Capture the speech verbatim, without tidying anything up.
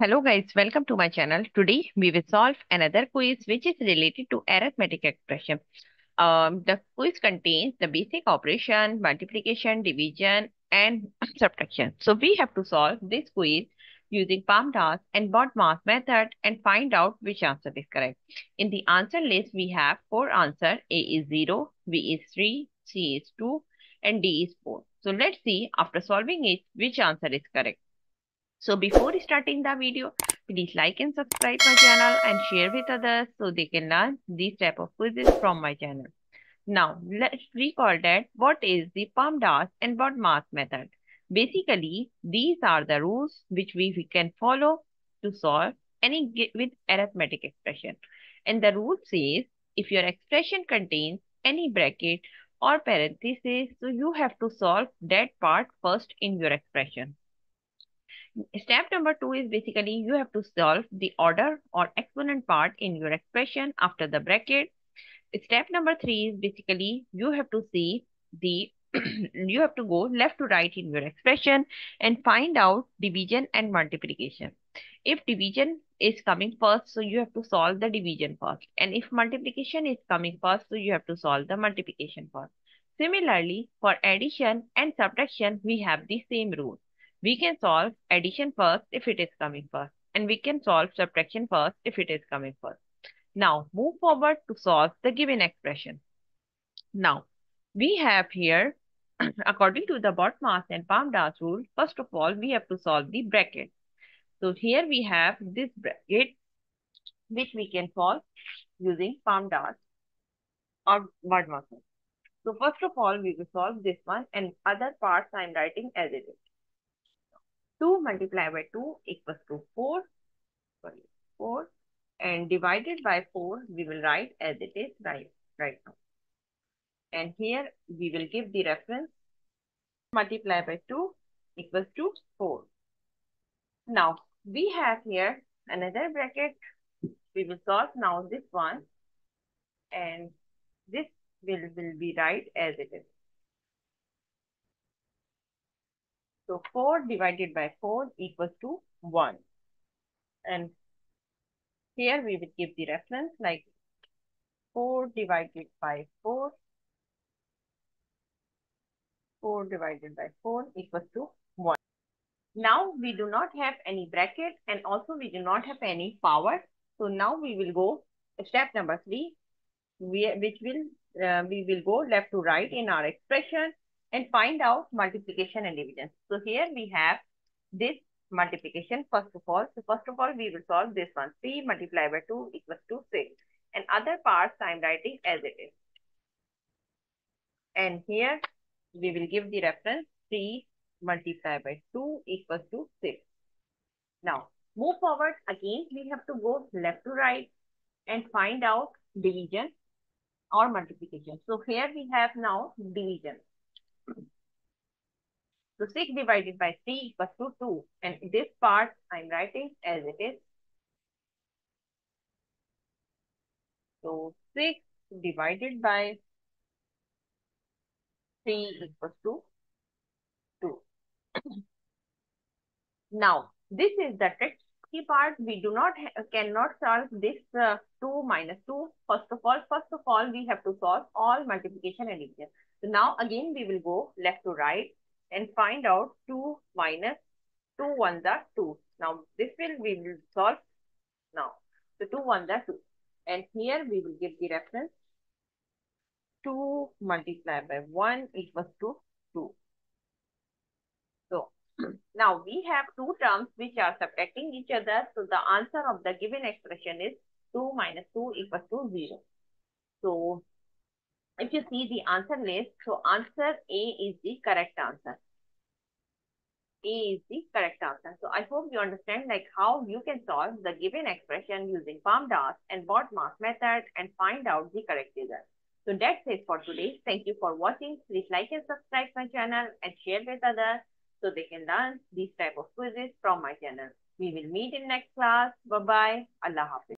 Hello guys, welcome to my channel. Today we will solve another quiz which is related to arithmetic expression. Um, the quiz contains the basic operation, multiplication, division and subtraction. So we have to solve this quiz using PEMDAS and BODMAS method and find out which answer is correct. In the answer list we have four answers. A is zero, B is three, C is two and D is four. So let's see after solving it which answer is correct. So before starting the video, please like and subscribe my channel and share with others so they can learn these type of quizzes from my channel. Now let's recall that what is the PEMDAS and BODMAS method. Basically, these are the rules which we, we can follow to solve any with arithmetic expression. And the rule says, if your expression contains any bracket or parenthesis, so you have to solve that part first in your expression. Step number two is basically you have to solve the order or exponent part in your expression after the bracket. Step number three is basically you have to see the you have to go left to right in your expression and find out division and multiplication. If division is coming first, so you have to solve the division first, and if multiplication is coming first, so you have to solve the multiplication first. Similarly, for addition and subtraction we have the same rule. We can solve addition first if it is coming first, and we can solve subtraction first if it is coming first. Now move forward to solve the given expression. Now we have here, according to the BODMAS and PEMDAS rule, first of all we have to solve the bracket. So here we have this bracket which we can solve using PEMDAS or BODMAS. So first of all we will solve this one, and other parts I am writing as it is. two multiplied by two equals to four, sorry, four, and divided by four we will write as it is right, right now. And here we will give the reference multiplied by two equals to four. Now we have here another bracket. We will solve now this one, and this will, will be right as it is. So four divided by four equals to one. And here we will give the reference like four divided by four. four divided by four equals to one. Now we do not have any bracket, and also we do not have any power. So now we will go step number three, which will uh, we will go left to right in our expression and find out multiplication and division. So here we have this multiplication first of all. So first of all we will solve this one. three multiplied by two equals to six. And other parts I am writing as it is. And here we will give the reference three multiplied by two equals to six. Now move forward. Again we have to go left to right and find out division or multiplication. So here we have now division. So six divided by three equals to two, and this part I am writing as it is. So six divided by three equals to two. Now this is the tricky part. We do not cannot solve this uh, two minus two. First of all, first of all we have to solve all multiplication and division. So now again we will go left to right and find out two minus two ones are two. Now this will we will solve now. So two ones are two. And here we will give the reference two multiplied by one equals to two. So now we have two terms which are subtracting each other. So the answer of the given expression is two minus two equals to zero. So if you see the answer list, so answer A is the correct answer. A is the correct answer. So I hope you understand like how you can solve the given expression using PEMDAS and BODMAS method and find out the correct result. So that's it for today. Thank you for watching. Please like and subscribe my channel and share with others so they can learn these type of quizzes from my channel. We will meet in next class. Bye-bye. Allah Hafiz.